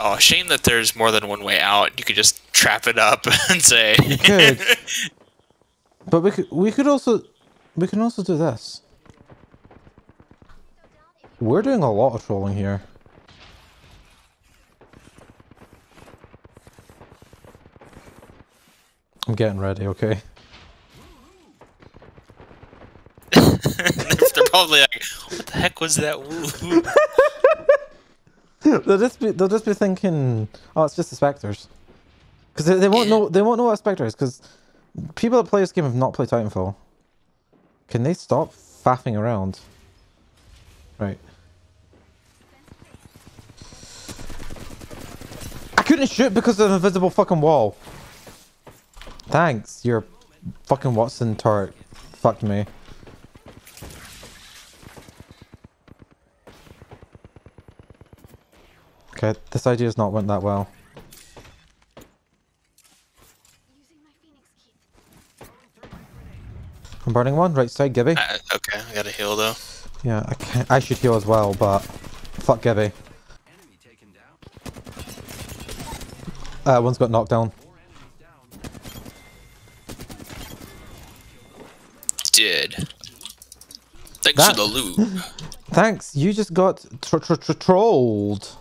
oh, shame that there's more than one way out. You could just trap it up and say. You could. But we can also do this. We're doing a lot of trolling here. I'm getting ready, okay? They're probably like, what the heck was that? they'll just be thinking, oh, it's just the Spectres. Because they won't know what a Spectre is, because people that play this game have not played Titanfall. Can they stop faffing around? Right. I couldn't shoot because of an invisible fucking wall. Thanks, your fucking Watson turret fucked me. Okay, this idea's not went that well. I'm burning one, right side, Gibby. Okay, I gotta heal though. Yeah, I should heal as well, but fuck Gibby. One's got knocked down. Did. Thanks for the loot. Thanks, you just got trolled.